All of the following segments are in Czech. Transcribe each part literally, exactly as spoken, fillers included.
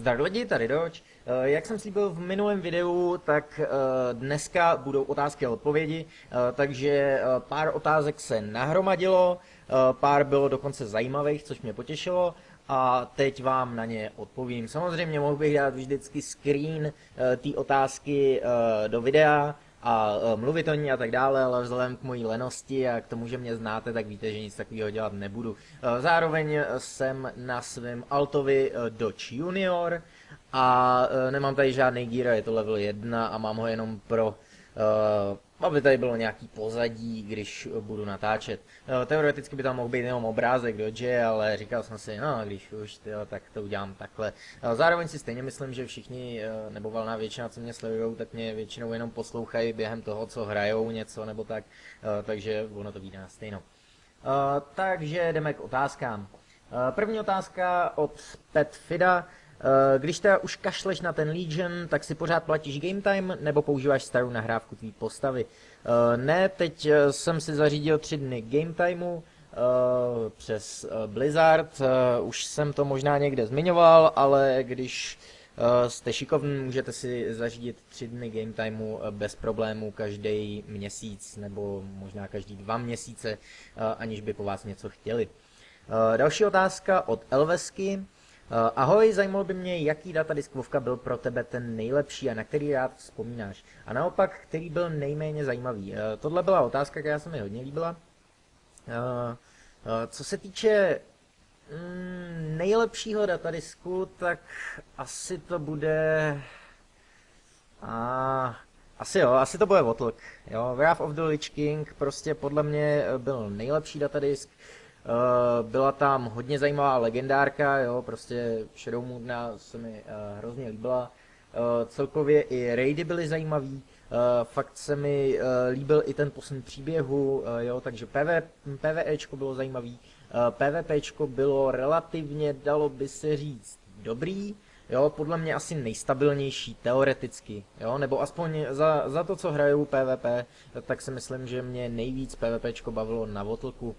Zdar lidi, tady Dodge. Jak jsem slíbil v minulém videu, tak dneska budou otázky a odpovědi, takže pár otázek se nahromadilo, pár bylo dokonce zajímavých, což mě potěšilo a teď vám na ně odpovím. Samozřejmě mohl bych dát vždycky screen té otázky do videa a mluvit o ní a tak dále, ale vzhledem k mojí lenosti a k tomu, že mě znáte, tak víte, že nic takového dělat nebudu. Zároveň jsem na svém altovi Dodge Junior a nemám tady žádný gear, je to level jedna a mám ho jenom pro, aby tady bylo nějaký pozadí, když budu natáčet. Teoreticky by tam mohl být jenom obrázek Dodge, ale říkal jsem si, no když už, tyjo, tak to udělám takhle. Zároveň si stejně myslím, že všichni, nebo valná většina, co mě sledujou, tak mě většinou jenom poslouchají během toho, co hrajou něco nebo tak, takže ono to vyjde na stejno. Takže jdeme k otázkám. První otázka od Petfida. Když teda už kašleš na ten Legion, tak si pořád platíš game time, nebo používáš starou nahrávku tvý postavy? Ne, teď jsem si zařídil tři dny game timeu přes Blizzard, už jsem to možná někde zmiňoval, ale když jste šikovní, můžete si zařídit tři dny game timeu bez problémů každý měsíc, nebo možná každý dva měsíce, aniž by po vás něco chtěli. Další otázka od Elvesky. Ahoj, zajímalo by mě, jaký datadisk WoWka byl pro tebe ten nejlepší a na který rád vzpomínáš. A naopak, který byl nejméně zajímavý. Tohle byla otázka, která se mi hodně líbila. Co se týče nejlepšího datadisku, tak asi to bude... A... Asi jo, asi to bude WotLK. Jo, Wrath of the Lich King prostě podle mě byl nejlepší datadisk. Uh, byla tam hodně zajímavá legendárka, jo, prostě Shadowmourne se mi uh, hrozně líbila. Uh, celkově i raidy byly zajímavý, uh, fakt se mi uh, líbil i ten posun příběhu, uh, jo, takže PvEčko bylo zajímavý, uh, PvPčko bylo relativně, dalo by se říct, dobrý, jo, podle mě asi nejstabilnější teoreticky, jo, nebo aspoň za, za to, co hraju PvP, tak si myslím, že mě nejvíc PvPčko bavilo na WotLku.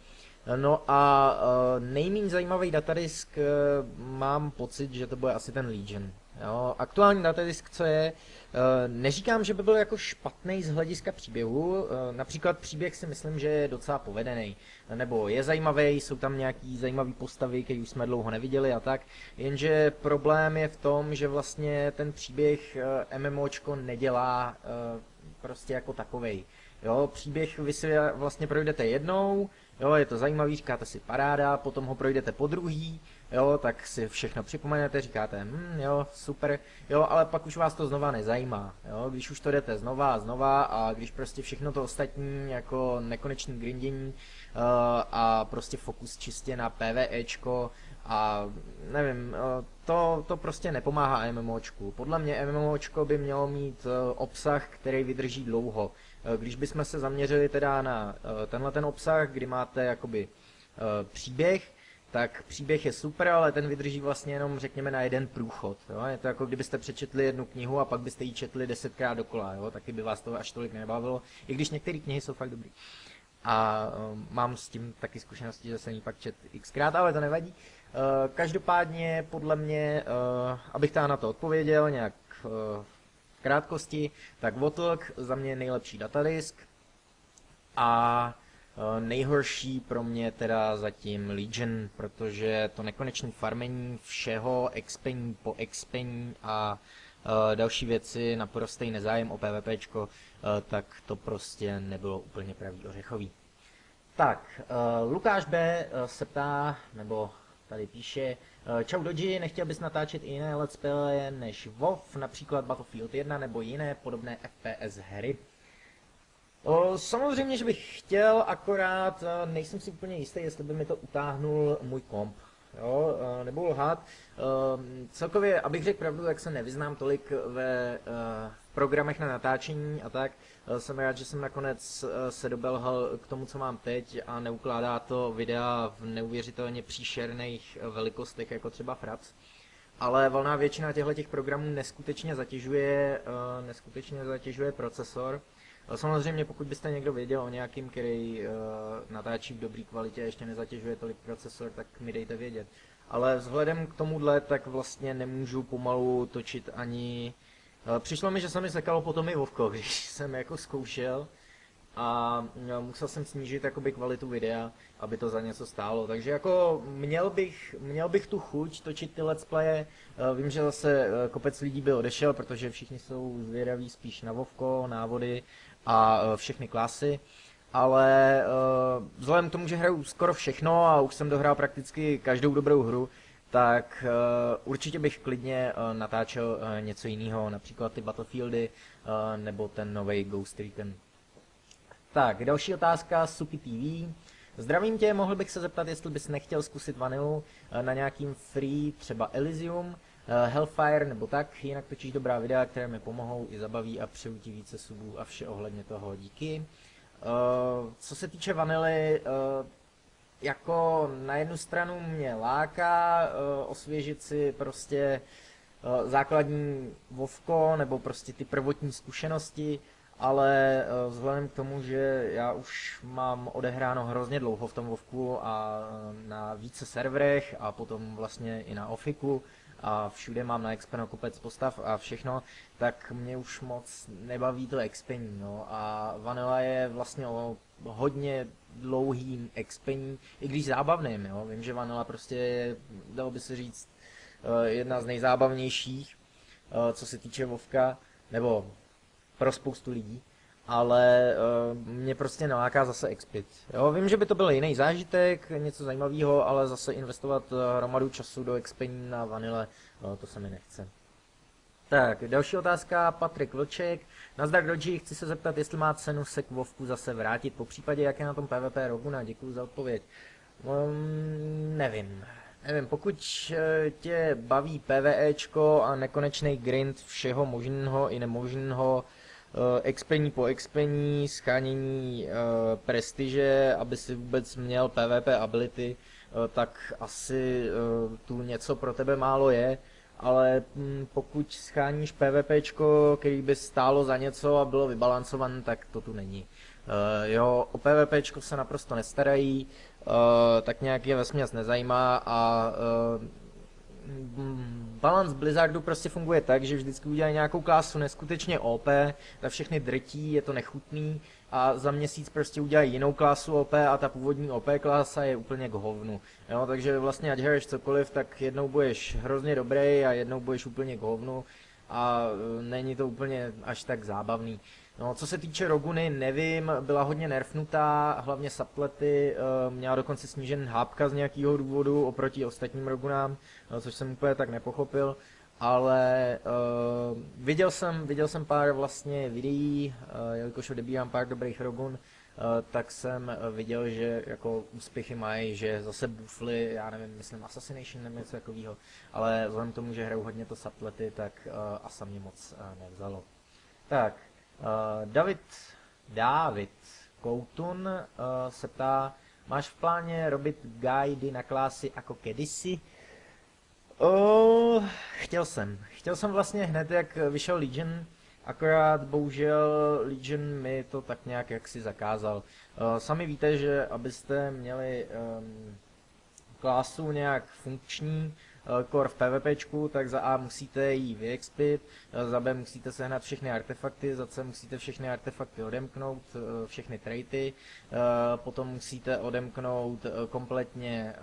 No a uh, nejméně zajímavý datadisk uh, mám pocit, že to bude asi ten Legion. Jo, aktuální datadisk, co je, uh, neříkám, že by byl jako špatný z hlediska příběhu, uh, například příběh si myslím, že je docela povedený, nebo je zajímavý, jsou tam nějaký zajímavý postavy, které už jsme dlouho neviděli a tak, jenže problém je v tom, že vlastně ten příběh uh, MMOčko nedělá uh, prostě jako takovej. Jo, příběh vy si vlastně projdete jednou, jo, je to zajímavý, říkáte si paráda, potom ho projdete po druhý, jo, tak si všechno připomenete, říkáte, hm, jo, super, jo, ale pak už vás to znova nezajímá, jo, když už to jdete znova a znova a když prostě všechno to ostatní, jako nekonečný grindění uh, a prostě fokus čistě na PvEčko a nevím, uh, to, to prostě nepomáhá MMOčku. Podle mě MMOčko by mělo mít uh, obsah, který vydrží dlouho. Když bychom se zaměřili teda na tenhle ten obsah, kdy máte jakoby příběh, tak příběh je super, ale ten vydrží vlastně jenom, řekněme, na jeden průchod. Jo? Je to jako kdybyste přečetli jednu knihu a pak byste ji četli desetkrát dokola, jo? Taky by vás to až tolik nebavilo, i když některé knihy jsou fakt dobré. A mám s tím taky zkušenosti, že jsem ji pak čet xkrát, ale to nevadí. Každopádně, podle mě, abych tam na to odpověděl nějak... V krátkosti, tak WotLK za mě nejlepší datadisk a nejhorší pro mě teda zatím Legion, protože to nekonečné farmení všeho, expení po expení a uh, další věci na prostý nezájem o PvPčko, uh, tak to prostě nebylo úplně pravý ořechový. Tak, uh, Lukáš B se ptá, nebo tady píše, čau Dodži, nechtěl bys natáčet i jiné let's play než WoW, například Battlefield jedna nebo jiné podobné F P S hry? O, samozřejmě, že bych chtěl, akorát nejsem si úplně jistý, jestli by mi to utáhnul můj komp. Jo, nebudu lhát. Celkově, abych řekl pravdu, tak se nevyznám tolik ve programech na natáčení a tak. Jsem rád, že jsem nakonec se dobelhal k tomu, co mám teď a neukládá to videa v neuvěřitelně příšerných velikostech, jako třeba Fraps. Ale valná většina těchto těch programů neskutečně zatěžuje, neskutečně zatěžuje procesor. Samozřejmě pokud byste někdo věděl o nějakým, který uh, natáčí v dobré kvalitě a ještě nezatěžuje tolik procesor, tak mi dejte vědět. Ale vzhledem k tomuhle, tak vlastně nemůžu pomalu točit ani... Uh, přišlo mi, že se mi sekalo potom i WotLK, když jsem jako zkoušel a musel jsem snížit jakoby kvalitu videa, aby to za něco stálo. Takže jako měl bych, měl bych tu chuť točit ty let's playe. Vím, že zase kopec lidí by odešel, protože všichni jsou zvědaví spíš na WotLK, návody a všechny klasy. Ale vzhledem k tomu, že hraju skoro všechno a už jsem dohrál prakticky každou dobrou hru, tak určitě bych klidně natáčel něco jiného, například ty Battlefieldy nebo ten nový Ghost Recon. Tak, další otázka, SupiTV. Zdravím tě, mohl bych se zeptat, jestli bys nechtěl zkusit vanilu na nějakým free, třeba Elysium, Hellfire nebo tak, jinak točíš dobrá videa, které mi pomohou i zabaví a přeju ti více subů a vše ohledně toho, díky. Co se týče vanily, jako na jednu stranu mě láká osvěžit si prostě základní WotLK nebo prostě ty prvotní zkušenosti, ale vzhledem k tomu, že já už mám odehráno hrozně dlouho v tom WotLku a na více serverech a potom vlastně i na Ofiku a všude mám na Expenu kopec postav a všechno, tak mě už moc nebaví to expení, no. A vanila je vlastně o hodně dlouhým expení, i když zábavným, jo. Vím, že vanila prostě je, dalo by se říct, jedna z nejzábavnějších, co se týče WotLka, nebo pro spoustu lidí, ale uh, mě prostě neláká zase expit. Jo, vím, že by to byl jiný zážitek, něco zajímavého, ale zase investovat uh, hromadu času do expení na vanile, uh, to se mi nechce. Tak, další otázka, Patrik Vlček. Nazdar Dodži, chci se zeptat, jestli má cenu se k WotLku zase vrátit, po případě jak je na tom PvP Roguna, děkuji za odpověď. Um, nevím. Nevím, pokud tě baví PvEčko a nekonečný grind všeho možného i nemožného, expení po expení, schánění prestiže, aby si vůbec měl PvP ability, tak asi tu něco pro tebe málo je, ale pokud scháníš PvPčko, který by stálo za něco a bylo vybalancované, tak to tu není. Jo, o PvPčko se naprosto nestarají, tak nějak je vesměs nezajímá a balans Blizzardu prostě funguje tak, že vždycky udělají nějakou klásu neskutečně O P, ta všechny drtí, je to nechutný a za měsíc prostě udělají jinou klásu O P a ta původní O P klása je úplně k hovnu. Jo, takže vlastně ať hraješ cokoliv, tak jednou budeš hrozně dobrý a jednou budeš úplně k hovnu a není to úplně až tak zábavný. No, co se týče Roguny, nevím, byla hodně nerfnutá, hlavně saplety, měla dokonce snížen hápka z nějakého důvodu oproti ostatním Rogunám, což jsem úplně tak nepochopil, ale uh, viděl jsem, viděl jsem pár vlastně videí, uh, jelikož odebírám pár dobrých Rogun, uh, tak jsem viděl, že jako úspěchy mají, že zase bufly, já nevím, myslím Assassination nebo něco takového, ale vzhledem k tomu, že hrajou hodně to saplety, tak uh, Asa mě moc uh, nevzalo. Tak. David, David Koutun se ptá, máš v pláně robit guidy na klásy jako kedysi? Oh, chtěl jsem. Chtěl jsem vlastně hned, jak vyšel Legion, akorát bohužel Legion mi to tak nějak jaksi zakázal. Sami víte, že abyste měli um, klásu nějak funkční, core v PvPčku, tak za A musíte ji vyexpit, za B musíte sehnat všechny artefakty, za C musíte všechny artefakty odemknout, všechny traity, potom musíte odemknout kompletně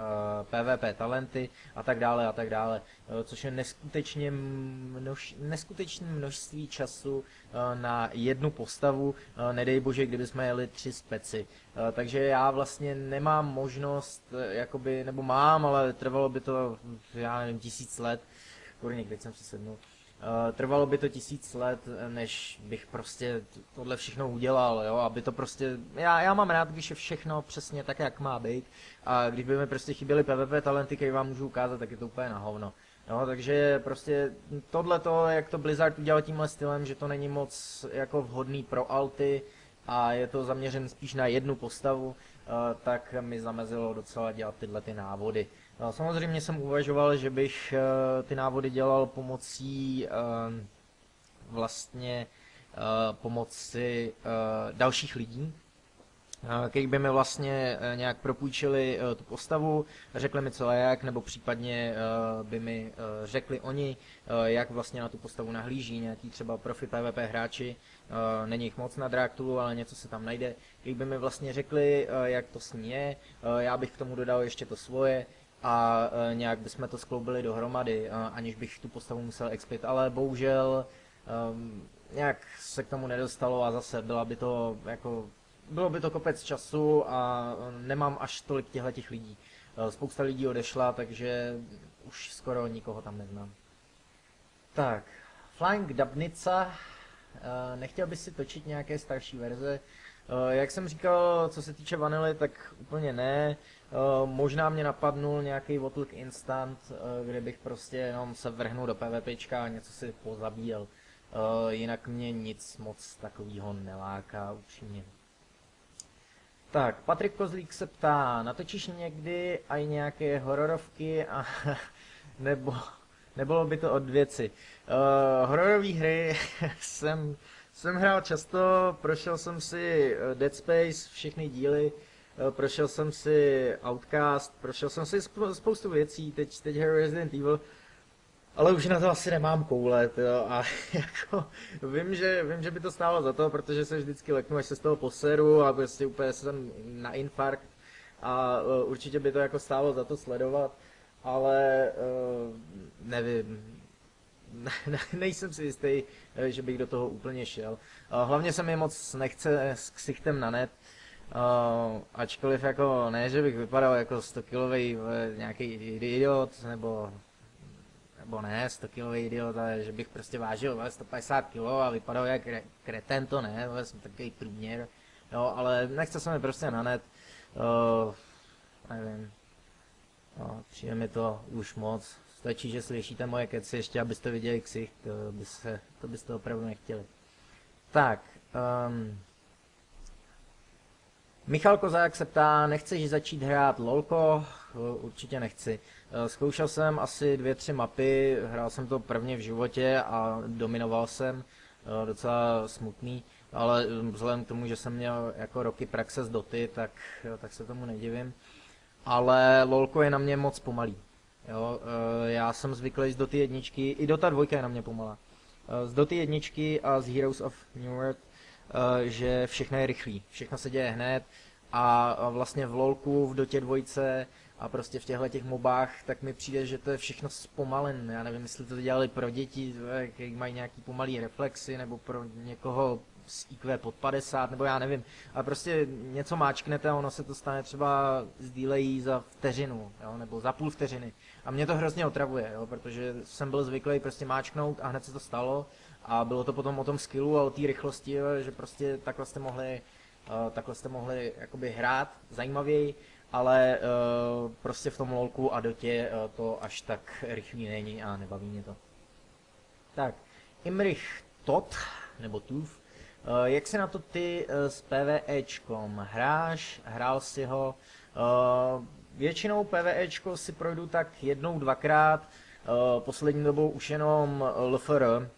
PvP talenty a tak dále a tak dále, což je neskutečně množ, neskutečné množství času na jednu postavu, nedej bože, kdybychom jeli tři speci. Takže já vlastně nemám možnost, jakoby, nebo mám, ale trvalo by to, já nevím, tisíc let, kurník, teď jsem si sednul, uh, trvalo by to tisíc let, než bych prostě tohle všechno udělal, jo, aby to prostě, já, já mám rád, když je všechno přesně tak, jak má být, a když by mi prostě chyběly PvP talenty, které vám můžu ukázat, tak je to úplně na hovno. No, takže prostě tohleto, jak to Blizzard udělal tímhle stylem, že to není moc jako vhodný pro alty, a je to zaměřen spíš na jednu postavu, tak mi zamezilo docela dělat tyhle ty návody. Samozřejmě jsem uvažoval, že bych ty návody dělal pomocí vlastně pomoci dalších lidí, který by mi vlastně nějak propůjčili tu postavu, řekli mi co a jak, nebo případně by mi řekli oni, jak vlastně na tu postavu nahlíží nějaký třeba profi PvP hráči, není jich moc na Dráktulu, ale něco se tam najde, který by mi vlastně řekli, jak to s ní je, já bych k tomu dodal ještě to svoje a nějak bychom to skloubili dohromady, aniž bych tu postavu musel expit, ale bohužel nějak se k tomu nedostalo a zase byla by to jako bylo by to kopec času a nemám až tolik těchto lidí. Spousta lidí odešla, takže už skoro nikoho tam neznám. Tak, Flying Dubnica. Nechtěl bych si točit nějaké starší verze. Jak jsem říkal, co se týče vanily, tak úplně ne. Možná mě napadnul nějaký WotLK Instant, kde bych prostě jenom se vrhnul do PvPčka a něco si pozabíjel. Jinak mě nic moc takového neláká, upřímně. Tak, Patrik Kozlík se ptá, natočíš někdy aj nějaké hororovky, a, nebo nebylo by to od věci. Uh, hororové hry jsem, jsem hrál často, prošel jsem si Dead Space, všechny díly, prošel jsem si Outcast, prošel jsem si spoustu věcí, teď, teď hru Resident Evil, ale už na to asi nemám koule, jo, a jako vím že, vím, že by to stálo za to, protože se vždycky leknu, až se z toho poseru a prostě úplně jsem na infarkt a uh, určitě by to jako stálo za to sledovat, ale uh, nevím, ne, ne, nejsem si jistý, že bych do toho úplně šel. Uh, hlavně se mi moc nechce s ksichtem na net, uh, ačkoliv jako ne, že bych vypadal jako stokilovej nějaký idiot, nebo nebo ne, stokilový idiot, ale že bych prostě vážil sto padesát kilo a vypadal jak kre, kreten, to ne, jsem takový průměr, jo, ale nechce se mi prostě na net, uh, nevím, no, přijde mi to už moc, stačí, že slyšíte moje keci, ještě abyste viděli ksicht, to, by se, to byste opravdu nechtěli. Tak, um, Michal Kozaják se ptá, nechceš začít hrát lolko? Určitě nechci. Zkoušel jsem asi dvě, tři mapy, hrál jsem to prvně v životě a dominoval jsem, docela smutný, ale vzhledem k tomu, že jsem měl jako roky praxe z Doty, tak, tak se tomu nedivím. Ale lolko je na mě moc pomalý. Jo, já jsem zvyklý z Doty jedničky, i Dota dvojka je na mě pomalá. Z Doty jedničky a z Heroes of New World, že všechno je rychlý, všechno se děje hned a vlastně v lolku, v Dotě dvojce a prostě v těchto těch mobách, tak mi přijde, že to je všechno zpomalené. Já nevím, jestli to dělali pro děti, který mají nějaký pomalý reflexy, nebo pro někoho z I Q pod padesát, nebo já nevím. A prostě něco máčknete a ono se to stane třeba z delayi za vteřinu, jo? Nebo za půl vteřiny. A mě to hrozně otravuje, jo? Protože jsem byl zvyklý prostě máčknout a hned se to stalo. A bylo to potom o tom skillu a o té rychlosti, jo? Že prostě takhle jste mohli, uh, takhle jste mohli jakoby hrát zajímavěji. Ale uh, prostě v tom lolku a Dotě uh, to až tak rychlý není a nebaví mě to. Tak, Imrich Toth, nebo Tuf, uh, jak se na to ty uh, s PvEčkom hráš, hrál si ho? Uh, většinou PvEčko si projdu tak jednou, dvakrát, uh, poslední dobou už jenom L F R.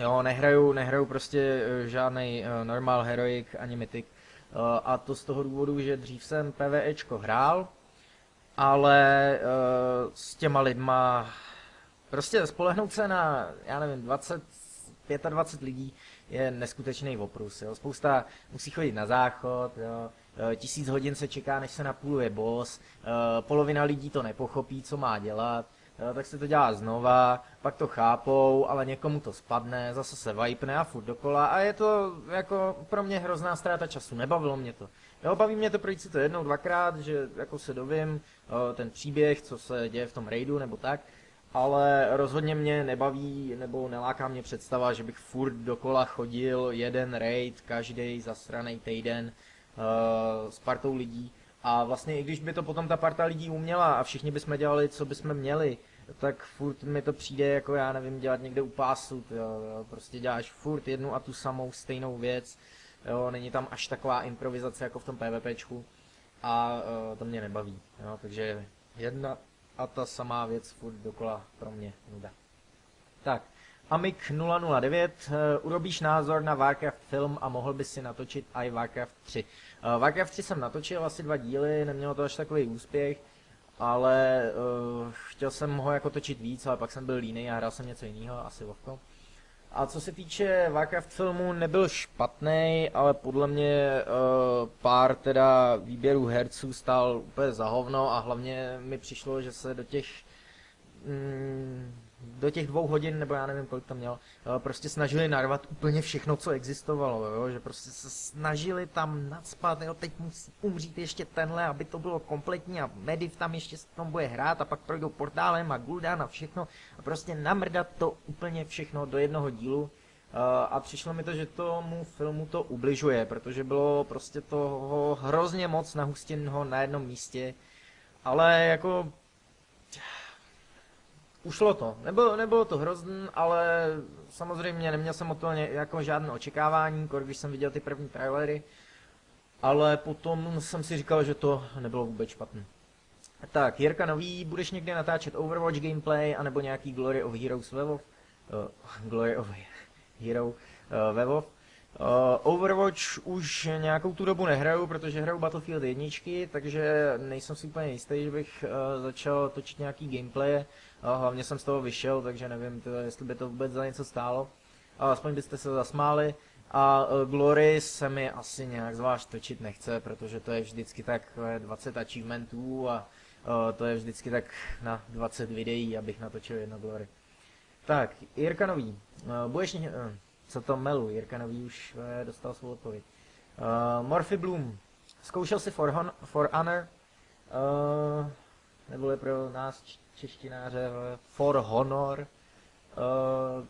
Jo, nehraju, nehraju prostě žádný uh, normal, heroik ani mythic. A to z toho důvodu, že dřív jsem PvEčko hrál, ale uh, s těma lidma prostě spolehnout se na, já nevím, dvacet, dvacet pět lidí je neskutečný oprus. Jo. Spousta musí chodit na záchod, jo. Tisíc hodin se čeká, než se napůluje boss, uh, polovina lidí to nepochopí, co má dělat, jo, tak se to dělá znova, pak to chápou, ale někomu to spadne, zase se vajpne a furt dokola a je to jako pro mě hrozná ztráta času, nebavilo mě to. Jo, baví mě to projít si to jednou, dvakrát, že jako se dovím ten příběh, co se děje v tom raidu nebo tak, ale rozhodně mě nebaví nebo neláká mě představa, že bych furt dokola chodil jeden raid, každý zasranej týden s partou lidí. A vlastně i když by to potom ta parta lidí uměla a všichni bychom dělali, co bychom měli, tak furt mi to přijde jako, já nevím, dělat někde u pásu, jo, jo, prostě děláš furt jednu a tu samou stejnou věc, jo, není tam až taková improvizace jako v tom PvPčku a jo, to mě nebaví, jo, takže jedna a ta samá věc furt dokola pro mě nuda. Tak, Amic nula nula devět, urobíš názor na Warcraft film a mohl by si natočit i Warcraft tři. Warcraft tři jsem natočil asi dva díly, nemělo to až takový úspěch, ale uh, chtěl jsem ho jako točit víc, ale pak jsem byl línej a hrál jsem něco jiného, asi WoWko. A co se týče Warcraft filmu, nebyl špatný, ale podle mě uh, pár teda výběrů herců stál úplně za hovno a hlavně mi přišlo, že se do těch... Mm, do těch dvou hodin, nebo já nevím, kolik tam měl, prostě snažili narvat úplně všechno, co existovalo, jo? Že prostě se snažili tam nadspat, jo? Teď musí umřít ještě tenhle, aby to bylo kompletní a Medivh tam ještě s tom bude hrát a pak projdou portálem a Gul'dan a všechno a prostě namrdat to úplně všechno do jednoho dílu a přišlo mi to, že tomu filmu to ubližuje, protože bylo prostě toho hrozně moc nahustěného na jednom místě, ale jako... Ušlo to. Nebylo, nebylo to hrozný, ale samozřejmě neměl jsem o to jako žádné očekávání, když jsem viděl ty první trailery, ale potom jsem si říkal, že to nebylo vůbec špatné. Tak, Jirka Nový, budeš někde natáčet Overwatch gameplay, anebo nějaký Glory of Heroes ve WoW? Uh, Glory of Hero uh, ve WoW? Uh, Overwatch už nějakou tu dobu nehraju, protože hraju Battlefield jedna, takže nejsem si úplně jistý, že bych uh, začal točit nějaký gameplay. A hlavně jsem z toho vyšel, takže nevím, teda, jestli by to vůbec za něco stálo. A aspoň byste se zasmáli. A Glory se mi asi nějak zvlášť točit nechce, protože to je vždycky tak dvacet achievementů a to je vždycky tak na dvacet videí, abych natočil jedno Glory. Tak, Jirka Nový. Budeš... Co to melu? Jirka Nový už dostal svou odpověď. Morphy Bloom. Zkoušel si For Honor? For Honor? Nebo je pro nás... češtináře, For Honor, uh,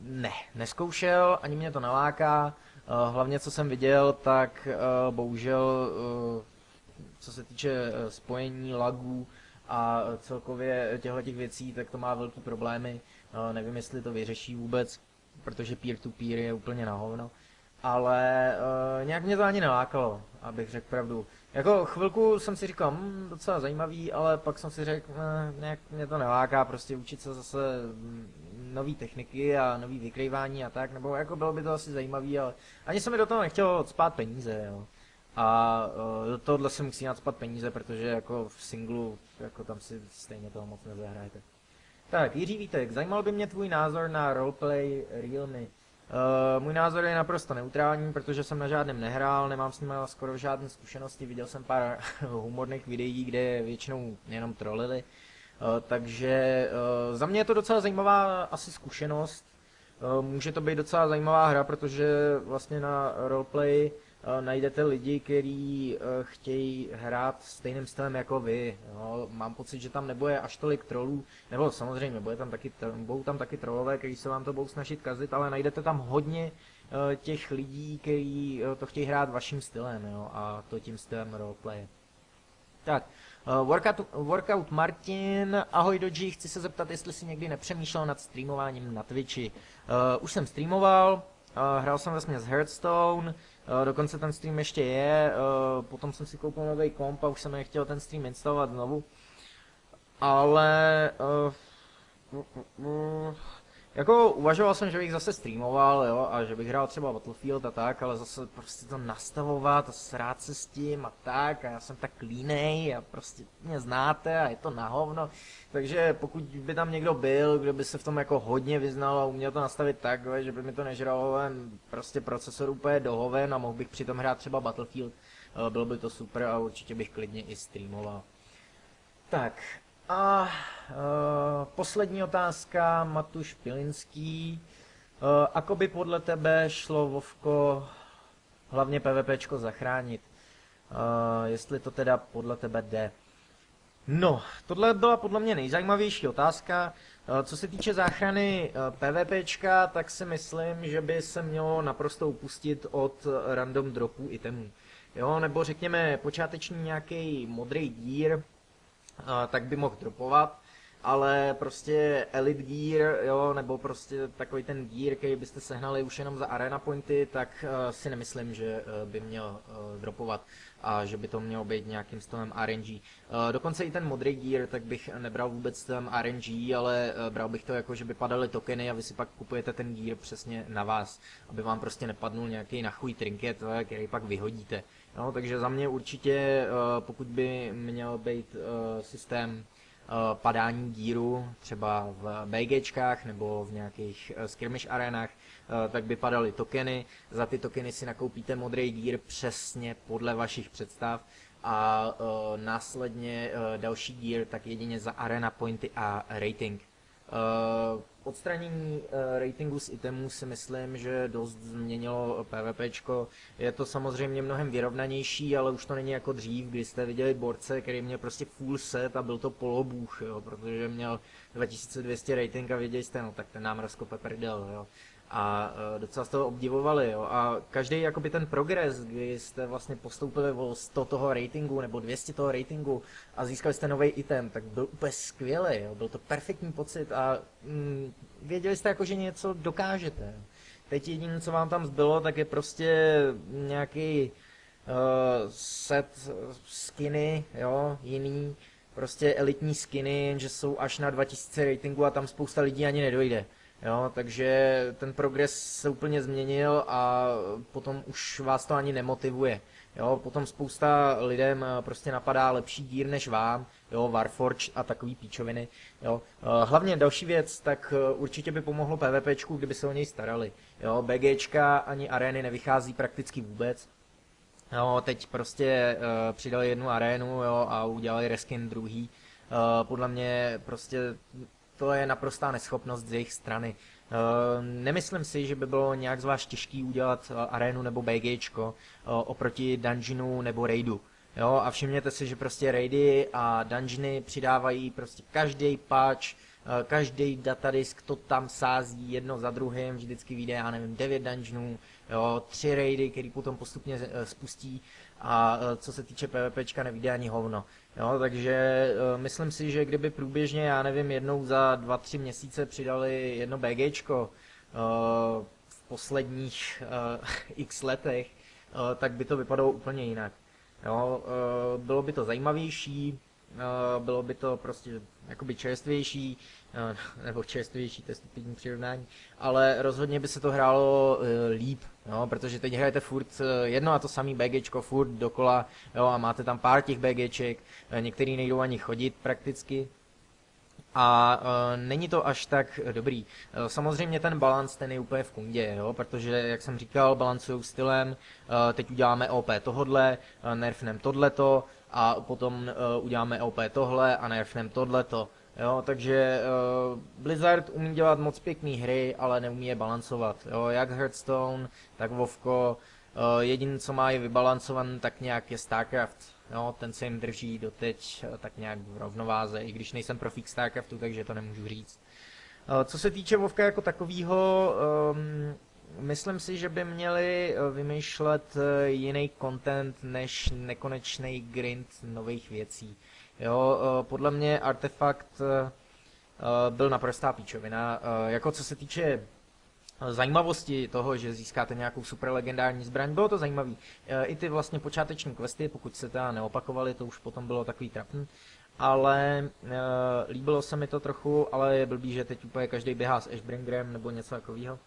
ne, neskoušel, ani mě to naláká, uh, hlavně co jsem viděl, tak uh, bohužel, uh, co se týče uh, spojení, lagů a celkově těchto věcí, tak to má velký problémy, uh, nevím, jestli to vyřeší vůbec, protože peer-to-peer je úplně na hovno, ale uh, nějak mě to ani nalákalo, abych řekl pravdu. Jako chvilku jsem si říkal, hm, docela zajímavý, ale pak jsem si řekl, hm, nějak mě to neláká, prostě učit se zase nové techniky a nové vykrývání a tak, nebo jako bylo by to asi zajímavý, ale ani se mi do toho nechtělo odspát peníze, jo. A uh, do tohohle se musí nadspat peníze, protože jako v singlu, jako tam si stejně toho moc nezahrajete. Tak, Jiří Vítek, zajímal by mě tvůj názor na roleplay Realme. Uh, můj názor je naprosto neutrální, protože jsem na žádném nehrál, nemám s nimi skoro žádné zkušenosti, viděl jsem pár humorných videí, kde většinou jenom trolili, uh, takže uh, za mě je to docela zajímavá asi zkušenost, uh, může to být docela zajímavá hra, protože vlastně na roleplay uh, najdete lidi, kteří uh, chtějí hrát stejným stylem jako vy, no, mám pocit, že tam nebude až tolik trolů, nebo samozřejmě bude tam taky, budou tam taky trolové, kteří se vám to budou snažit kazit, ale najdete tam hodně uh, těch lidí, kteří uh, to chtějí hrát vaším stylem, jo, a to tím stylem roleplay. Tak, uh, workout, workout Martin, ahoj Dodži, chci se zeptat, jestli si někdy nepřemýšlel nad streamováním na Twitchi. Uh, už jsem streamoval, uh, hrál jsem vlastně z Hearthstone, dokonce ten stream ještě je, potom jsem si koupil nový komp a už jsem nechtěl ten stream instalovat znovu. Ale... Jako uvažoval jsem, že bych zase streamoval, jo, a že bych hrál třeba Battlefield a tak, ale zase prostě to nastavovat a srát se s tím a tak, a já jsem tak línej a prostě mě znáte a je to na hovno. Takže pokud by tam někdo byl, kdo by se v tom jako hodně vyznal a uměl to nastavit tak, že by mi to nežralo prostě procesor úplně dohoven a mohl bych přitom hrát třeba Battlefield, bylo by to super a určitě bych klidně i streamoval. Tak. A e, poslední otázka, Matuš Pilinský. E, ako by podle tebe šlo WoWko, hlavně PvPčko, zachránit? E, jestli to teda podle tebe jde. No, tohle byla podle mě nejzajímavější otázka. E, co se týče záchrany e, PvPčka, tak si myslím, že by se mělo naprosto upustit od random dropů itemů. Jo, nebo řekněme počáteční nějaký modrý dír, tak by mohl dropovat, ale prostě Elite Gear, jo, nebo prostě takový ten gear, který byste sehnali už jenom za Arena Pointy, tak uh, si nemyslím, že uh, by měl uh, dropovat a že by to mělo být nějakým stylem R N G. Uh, dokonce i ten modrý gear, tak bych nebral vůbec stylem R N G, ale uh, bral bych to jako, že by padaly tokeny a vy si pak kupujete ten gear přesně na vás, aby vám prostě nepadnul nějaký nachůj trinket, který pak vyhodíte. No, takže za mě určitě, uh, pokud by měl být uh, systém Uh, padání díru, třeba v BGčkách nebo v nějakých uh, skirmish arenách, uh, tak by padaly tokeny. Za ty tokeny si nakoupíte modrý dír přesně podle vašich představ a uh, následně uh, další dír tak jedině za arena pointy a rating. Uh, odstranění uh, ratingu z itemů si myslím, že dost změnilo PvPčko. Je to samozřejmě mnohem vyrovnanější, ale už to není jako dřív, kdy jste viděli borce, který měl prostě full set a byl to polobůh, jo, protože měl dva tisíce dvě stě rating a věděli jste, no tak ten nám rozkope prdel, jo. A uh, docela z toho obdivovali, jo. A každý jakoby ten progres, kdy jste vlastně postoupili o sto toho ratingu nebo dvě stě toho ratingu a získali jste nový item, tak byl úplně skvělý, jo. Byl to perfektní pocit a mm, věděli jste jako, že něco dokážete. Teď jediné, co vám tam zbylo, tak je prostě nějaký uh, set skiny, jo, jiný, prostě elitní skiny, jenže jsou až na dva tisíce ratingu a tam spousta lidí ani nedojde. Jo, takže ten progres se úplně změnil a potom už vás to ani nemotivuje. Jo, potom spousta lidem prostě napadá lepší dír než vám, jo, Warforge a takový píčoviny. Jo. Hlavně další věc, tak určitě by pomohlo PvPčku, kdyby se o něj starali. Jo, BGčka ani arény nevychází prakticky vůbec. Jo, teď prostě uh, přidali jednu arénu, jo, a udělali reskin druhý. Uh, podle mě prostě to je naprostá neschopnost z jejich strany. Nemyslím si, že by bylo nějak zvlášť těžký udělat arénu nebo BGčko oproti dungeonu nebo raidu. Jo, a všimněte si, že prostě raidy a dungeony přidávají prostě každý patch, každý datadisk to tam sází jedno za druhým, vždycky vyjde, já nevím, devět dungeonů, jo, tři raidy, který potom postupně spustí a co se týče PvPčka nevyjde ani hovno. Jo, takže myslím si, že kdyby průběžně, já nevím, jednou za dva, tři měsíce přidali jedno BGčko v posledních x letech, tak by to vypadalo úplně jinak. Jo, bylo by to zajímavější, bylo by to prostě jakoby čerstvější, nebo čerstvější, to je stupidní přirovnání, ale rozhodně by se to hrálo líp, jo, protože teď hrajete furt jedno a to samý BGčko, furt dokola, jo, a máte tam pár těch BGček, některý nejdou ani chodit prakticky. A e, není to až tak dobrý. E, samozřejmě ten balans, ten je úplně v kundě, jo? Protože, jak jsem říkal, balancujou stylem, e, teď uděláme O P tohodle, e, nerfnem tohleto, a potom e, uděláme O P tohle a nerfnem tohleto. Jo? Takže e, Blizzard umí dělat moc pěkný hry, ale neumí je balancovat. Jo? Jak Hearthstone, tak WoWko, e, jediné, co má je vybalancovan, tak nějak je StarCraft. No, ten se jim drží doteď tak nějak v rovnováze, i když nejsem profík StarCraftu, takže to nemůžu říct. Co se týče WoWka jako takového, um, myslím si, že by měli vymýšlet jiný content než nekonečný grind nových věcí. Jo, podle mě Artefakt byl naprostá píčovina. Jako co se týče zajímavosti toho, že získáte nějakou super legendární zbraň, bylo to zajímavý. E, I ty vlastně počáteční questy, pokud se teda neopakovaly, to už potom bylo takový trapný. Ale e, líbilo se mi to trochu, ale je blbý, že teď úplně každý běhá s Ashbringerem nebo něco takového.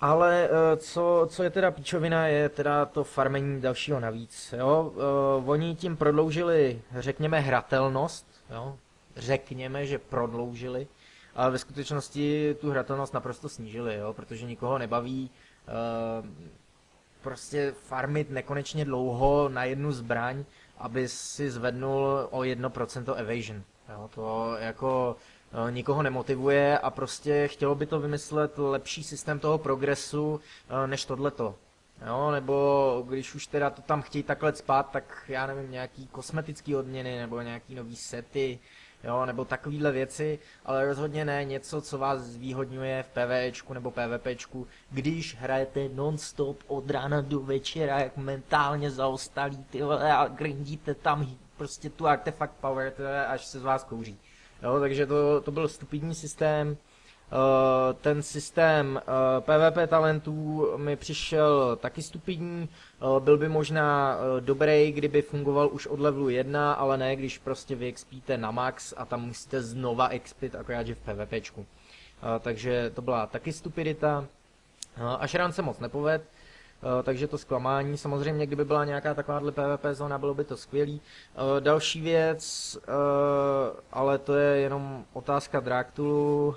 Ale e, co, co je teda píčovina, je teda to farmení dalšího navíc. Jo? E, oni tím prodloužili, řekněme, hratelnost. Jo? Řekněme, že prodloužili. Ale ve skutečnosti tu hratelnost naprosto snížili, jo? Protože nikoho nebaví uh, prostě farmit nekonečně dlouho na jednu zbraň, aby si zvednul o jedno procento evasion. Jo? To jako uh, nikoho nemotivuje a prostě chtělo by to vymyslet lepší systém toho progresu uh, než tohleto. Jo, nebo když už teda to tam chtějí takhle spát, tak já nevím, nějaký kosmetický odměny nebo nějaký nový sety, jo, nebo takovýhle věci, ale rozhodně ne něco, co vás zvýhodňuje v PvEčku nebo PvPčku, když hrajete non-stop od rána do večera, jak mentálně zaostalí, ty vole, a grindíte tam prostě tu artefakt power, tyhle, až se z vás kouří. Jo, takže to, to byl stupidní systém. Ten systém PvP talentů mi přišel taky stupidní, byl by možná dobrý, kdyby fungoval už od levelu jedna, ale ne, když prostě vy expíte na max a tam musíte znova expit, akorát že v PvPčku. Takže to byla taky stupidita. Ashran se moc nepovedl, takže to zklamání. Samozřejmě, kdyby byla nějaká takováhle PvP zóna, bylo by to skvělý. Další věc, ale to je jenom otázka Dráktulu.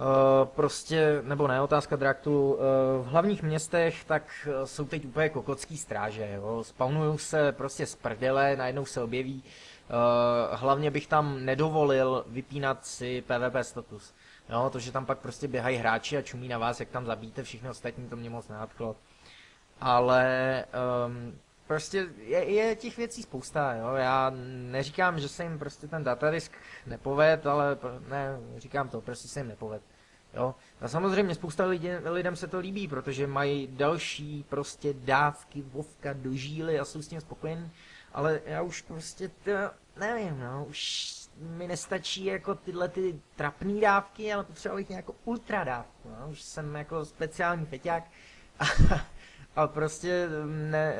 Uh, prostě, nebo ne, otázka Draktulu, uh, v hlavních městech tak uh, jsou teď úplně kokotský stráže, jo? Spawnují se prostě z prdele, najednou se objeví, uh, hlavně bych tam nedovolil vypínat si PvP status, jo? To, že tam pak prostě běhají hráči a čumí na vás, jak tam zabíte všechny ostatní, to mě moc nádchlo, ale um, prostě je, je těch věcí spousta, jo? Já neříkám, že se jim prostě ten datadisk nepoved, ale ne, říkám to, prostě se jim nepoved. Jo? A samozřejmě spousta lidí, lidem se to líbí, protože mají další prostě dávky vovka do žíly a jsou s tím spokojení, ale já už prostě to, nevím, no, už mi nestačí jako tyhle ty trapné dávky, ale potřeboval bych nějakou ultra dávku, no? Už jsem jako speciální feťák. A prostě ne,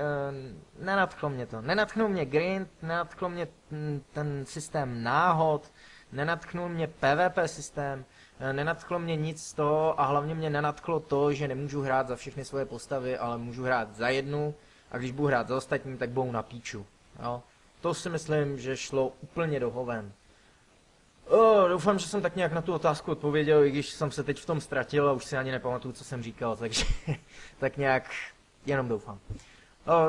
nenadchlo mě to. Nenadchnul mě grind, nenadchnul mě ten systém náhod, nenadchnul mě PvP systém, nenadchlo mě nic z toho a hlavně mě nenadchlo to, že nemůžu hrát za všechny svoje postavy, ale můžu hrát za jednu a když budu hrát za ostatní, tak budou na píču. Jo? To si myslím, že šlo úplně do hoven. Oh, doufám, že jsem tak nějak na tu otázku odpověděl, i když jsem se teď v tom ztratil a už si ani nepamatuju, co jsem říkal, takže tak nějak... Jenom doufám. Uh,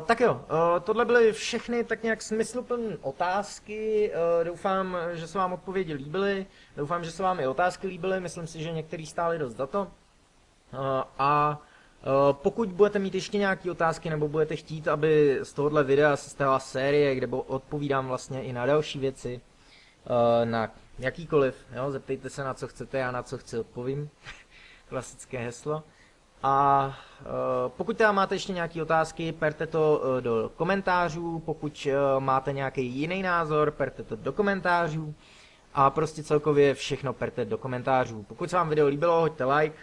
tak jo, uh, tohle byly všechny tak nějak smysluplné otázky. Uh, doufám, že se vám odpovědi líbily. Doufám, že se vám i otázky líbily. Myslím si, že některý stály dost za to. Uh, a uh, pokud budete mít ještě nějaké otázky, nebo budete chtít, aby z tohohle videa se stala série, kde odpovídám vlastně i na další věci, uh, na jakýkoliv, jo? Zeptejte se na co chcete, já na co chci odpovím. Klasické heslo. A e, pokud teda máte ještě nějaké otázky, perte to e, do komentářů, pokud e, máte nějaký jiný názor, perte to do komentářů a prostě celkově všechno perte do komentářů. Pokud se vám video líbilo, hoďte like,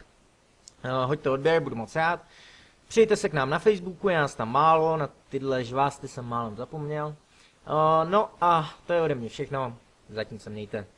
e, hoďte odběr, budu moc rád. Přijďte se k nám na Facebooku, je nás tam málo, na tyhle žvásty jsem málem zapomněl. E, no a to je ode mě všechno, zatím se mějte.